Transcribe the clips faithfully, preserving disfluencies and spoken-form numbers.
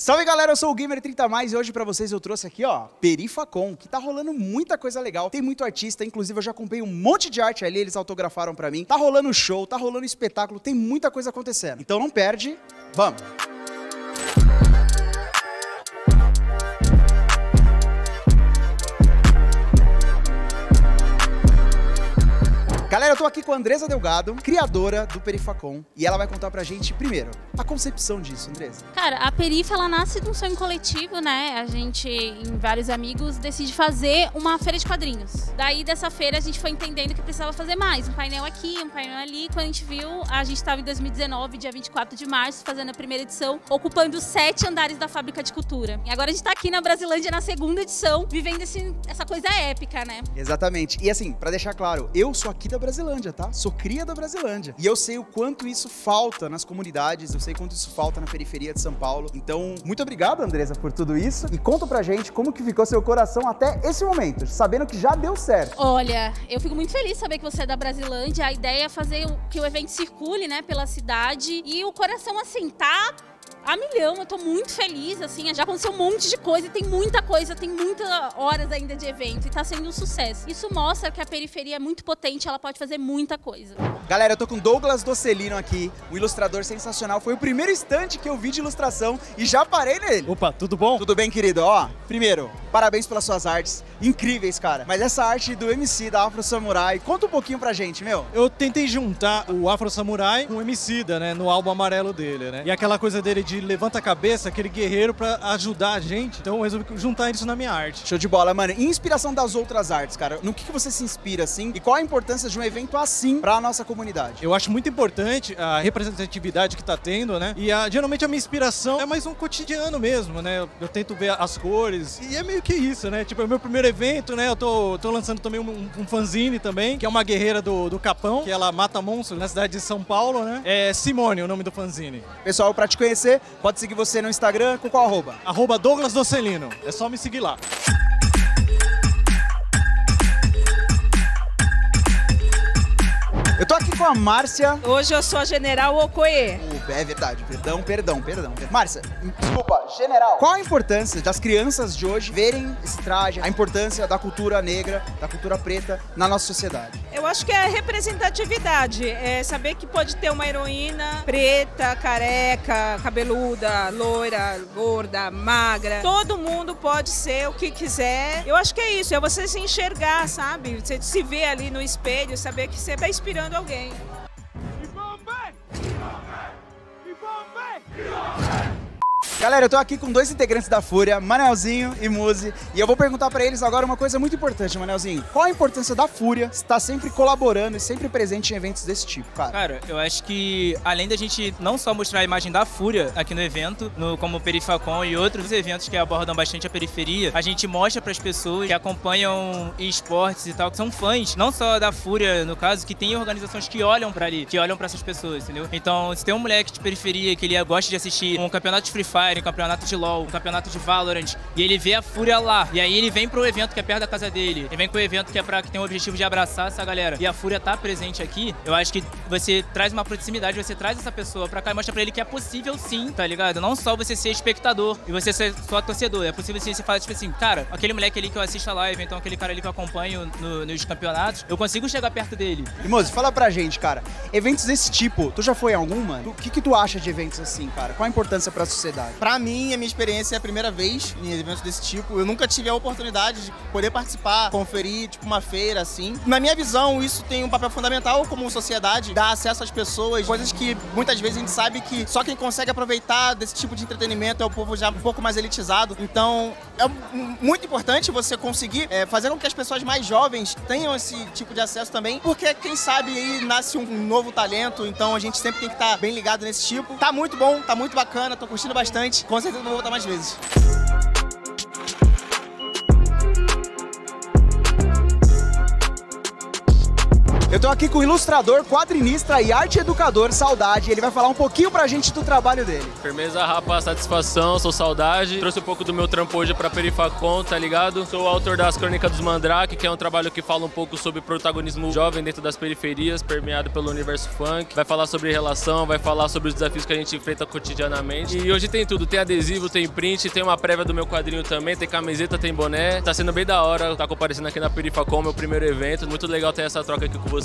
Salve galera, eu sou o Gamer trinta mais e hoje pra vocês eu trouxe aqui ó, PerifaCon, que tá rolando muita coisa legal, tem muito artista, inclusive eu já comprei um monte de arte ali, eles autografaram pra mim, tá rolando show, tá rolando espetáculo, tem muita coisa acontecendo, então não perde, vamos! Galera, eu tô aqui com a Andressa Delgado, criadora do PerifaCon, e ela vai contar pra gente, primeiro, a concepção disso, Andressa. Cara, a Perifa, ela nasce de um sonho coletivo, né? A gente, em vários amigos, decide fazer uma feira de quadrinhos. Daí, dessa feira, a gente foi entendendo que precisava fazer mais. Um painel aqui, um painel ali. Quando a gente viu, a gente tava em dois mil e dezenove, dia vinte e quatro de março, fazendo a primeira edição, ocupando os sete andares da Fábrica de Cultura. E agora a gente tá aqui na Brasilândia, na segunda edição, vivendo esse, essa coisa épica, né? Exatamente. E assim, pra deixar claro, eu sou aqui da Brasilândia, tá? Sou cria da Brasilândia. E eu sei o quanto isso falta nas comunidades, eu sei quanto isso falta na periferia de São Paulo. Então, muito obrigado, Andressa, por tudo isso. E conta pra gente como que ficou seu coração até esse momento, sabendo que já deu certo. Olha, eu fico muito feliz de saber que você é da Brasilândia. A ideia é fazer que o evento circule, né, pela cidade. E o coração, assim, tá... a milhão, eu tô muito feliz, assim, já aconteceu um monte de coisa, tem muita coisa, tem muitas horas ainda de evento e tá sendo um sucesso. Isso mostra que a periferia é muito potente, ela pode fazer muita coisa. Galera, eu tô com Douglas Docelino aqui, um ilustrador sensacional, foi o primeiro stand que eu vi de ilustração e já parei nele. Opa, tudo bom? Tudo bem, querido? Ó, primeiro, parabéns pelas suas artes, incríveis, cara. Mas essa arte do M C da Afro Samurai, conta um pouquinho pra gente, meu. Eu tentei juntar o Afro Samurai com o M C da, né, no álbum amarelo dele, né, e aquela coisa dele de levanta a cabeça, aquele guerreiro pra ajudar a gente. Então eu resolvi juntar isso na minha arte. Show de bola, mano. E inspiração das outras artes, cara? No que, que você se inspira, assim? E qual a importância de um evento assim pra nossa comunidade? Eu acho muito importante a representatividade que tá tendo, né? E a, geralmente a minha inspiração é mais um cotidiano mesmo, né? Eu, eu tento ver as cores e é meio que isso, né? Tipo, é o meu primeiro evento, né? Eu tô, tô lançando também um, um fanzine também, que é uma guerreira do, do Capão, que ela mata monstros na cidade de São Paulo, né? É Simone o nome do fanzine. Pessoal, pra te conhecer, pode seguir você no Instagram, com qual arroba? Arroba Douglas Docelino. É só me seguir lá. Eu tô aqui com a Márcia. Hoje eu sou a General Okoê. Uh, é verdade, perdão, perdão, perdão. Márcia, desculpa, General. Qual a importância das crianças de hoje verem esse traje, a importância da cultura negra, da cultura preta na nossa sociedade? Eu acho que é a representatividade, é saber que pode ter uma heroína preta, careca, cabeluda, loira, gorda, magra. Todo mundo pode ser o que quiser. Eu acho que é isso, é você se enxergar, sabe? Você se ver ali no espelho, saber que você tá inspirando alguém. Galera, eu tô aqui com dois integrantes da FURIA, Manelzinho e Muzi, e eu vou perguntar pra eles agora uma coisa muito importante, Manelzinho. Qual a importância da FURIA estar sempre colaborando e sempre presente em eventos desse tipo, cara? Cara, eu acho que além da gente não só mostrar a imagem da FURIA aqui no evento, no, como o PerifaCon e outros eventos que abordam bastante a periferia, a gente mostra pras pessoas que acompanham esportes e tal, que são fãs, não só da FURIA, no caso, que tem organizações que olham pra ali, que olham pra essas pessoas, entendeu? Então, se tem um moleque de periferia que ele gosta de assistir um campeonato de Free Fire, um campeonato de LOL, um campeonato de Valorant, e ele vê a FURIA lá. E aí ele vem pro evento que é perto da casa dele. Ele vem pro evento que é pra, que tem o objetivo de abraçar essa galera. E a FURIA tá presente aqui. Eu acho que você traz uma proximidade, você traz essa pessoa pra cá e mostra pra ele que é possível sim, tá ligado? Não só você ser espectador e você ser só torcedor. É possível sim, você falar tipo assim, cara, aquele moleque ali que eu assisto a live, então aquele cara ali que eu acompanho no, nos campeonatos, eu consigo chegar perto dele. E moço, fala pra gente, cara, eventos desse tipo, tu já foi em alguma? O que que tu acha de eventos assim, cara? Qual a importância pra sociedade? Pra mim, a minha experiência é a primeira vez em eventos desse tipo. Eu nunca tive a oportunidade de poder participar, conferir, tipo, uma feira, assim. Na minha visão, isso tem um papel fundamental como sociedade, dar acesso às pessoas, coisas que muitas vezes a gente sabe que só quem consegue aproveitar desse tipo de entretenimento é o povo já um pouco mais elitizado. Então, é muito importante você conseguir é, fazer com que as pessoas mais jovens tenham esse tipo de acesso também, porque quem sabe aí nasce um novo talento, então a gente sempre tem que estar bem ligado nesse tipo. Tá muito bom, tá muito bacana, tô curtindo bastante. Com certeza vou voltar mais vezes. Eu tô aqui com o ilustrador, quadrinista e arte educador Saudade. Ele vai falar um pouquinho pra gente do trabalho dele. Firmeza, rapaz, satisfação, sou Saudade. Trouxe um pouco do meu trampo hoje pra PerifaCon, tá ligado? Sou o autor das Crônicas dos Mandrake, que é um trabalho que fala um pouco sobre protagonismo jovem dentro das periferias, permeado pelo universo funk. Vai falar sobre relação, vai falar sobre os desafios que a gente enfrenta cotidianamente. E hoje tem tudo, tem adesivo, tem print, tem uma prévia do meu quadrinho também, tem camiseta, tem boné. Tá sendo bem da hora, tá comparecendo aqui na PerifaCon, meu primeiro evento. Muito legal ter essa troca aqui com vocês.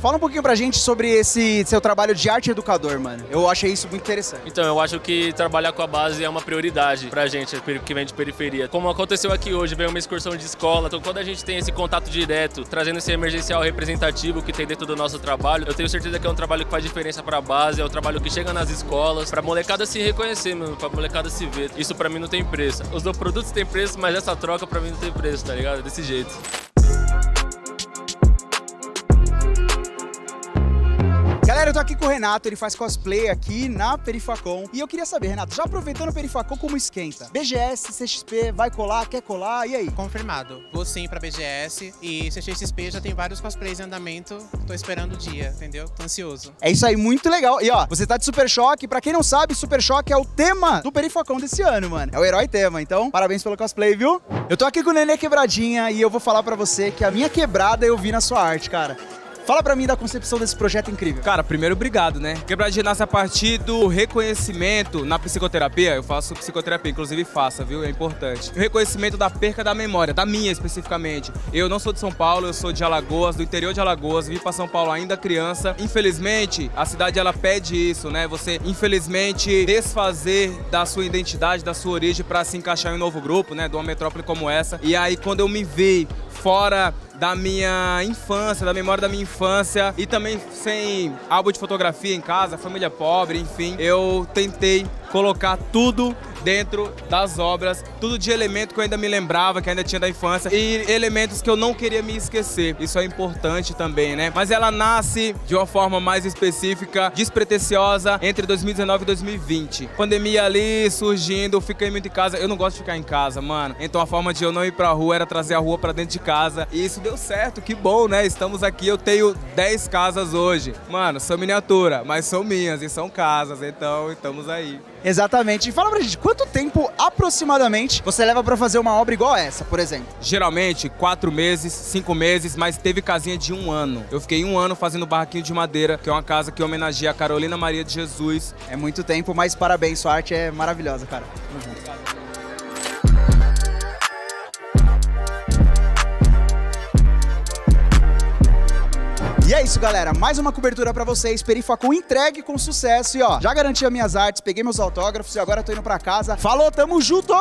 Fala um pouquinho pra gente sobre esse seu trabalho de arte educador, mano. Eu achei isso muito interessante. Então, eu acho que trabalhar com a base é uma prioridade pra gente que vem de periferia. Como aconteceu aqui hoje, veio uma excursão de escola. Então, quando a gente tem esse contato direto, trazendo esse emergencial representativo que tem dentro do nosso trabalho, eu tenho certeza que é um trabalho que faz diferença pra base, é um trabalho que chega nas escolas, pra molecada se reconhecer, mano, pra molecada se ver. Isso pra mim não tem preço. Os dois produtos têm preço, mas essa troca pra mim não tem preço, tá ligado? Desse jeito. Galera, eu tô aqui com o Renato, ele faz cosplay aqui na PerifaCon. E eu queria saber, Renato, já aproveitando a PerifaCon, como esquenta? B G S, C X P, vai colar, quer colar, e aí? Confirmado. Vou sim pra B G S e C X P já tem vários cosplays em andamento. Tô esperando o dia, entendeu? Tô ansioso. É isso aí, muito legal. E ó, você tá de Super Choque. Pra quem não sabe, Super Choque é o tema do PerifaCon desse ano, mano. É o herói tema, então parabéns pelo cosplay, viu? Eu tô aqui com o Nenê Quebradinha e eu vou falar pra você que a minha quebrada eu vi na sua arte, cara. Fala pra mim da concepção desse projeto incrível. Cara, primeiro, obrigado, né? Quebradinha nasce a partir do reconhecimento na psicoterapia. Eu faço psicoterapia, inclusive faça, viu? É importante. O reconhecimento da perca da memória, da minha especificamente. Eu não sou de São Paulo, eu sou de Alagoas, do interior de Alagoas. Vim pra São Paulo ainda criança. Infelizmente, a cidade, ela pede isso, né? Você, infelizmente, desfazer da sua identidade, da sua origem pra se encaixar em um novo grupo, né? De uma metrópole como essa. E aí, quando eu me vi fora da minha infância, da memória da minha infância e também sem álbum de fotografia em casa, família pobre, enfim, eu tentei colocar tudo dentro das obras, tudo de elemento que eu ainda me lembrava, que ainda tinha da infância e elementos que eu não queria me esquecer. Isso é importante também, né? Mas ela nasce de uma forma mais específica, despretensiosa, entre dois mil e dezenove e dois mil e vinte. Pandemia ali surgindo, eu fiquei muito em casa. Eu não gosto de ficar em casa, mano. Então a forma de eu não ir pra rua era trazer a rua pra dentro de casa. E isso deu certo, que bom, né? Estamos aqui, eu tenho dez casas hoje. Mano, são miniatura, mas são minhas e são casas, então estamos aí. Exatamente. E fala pra gente, quanto tempo aproximadamente você leva pra fazer uma obra igual essa, por exemplo? Geralmente, quatro meses, cinco meses, mas teve casinha de um ano. Eu fiquei um ano fazendo barraquinho de madeira, que é uma casa que homenageia a Carolina Maria de Jesus. É muito tempo, mas parabéns, sua arte é maravilhosa, cara. Uhum. E é isso, galera. Mais uma cobertura pra vocês. PerifaCon entregue com sucesso. E ó, já garanti as minhas artes, peguei meus autógrafos e agora tô indo pra casa. Falou, tamo junto!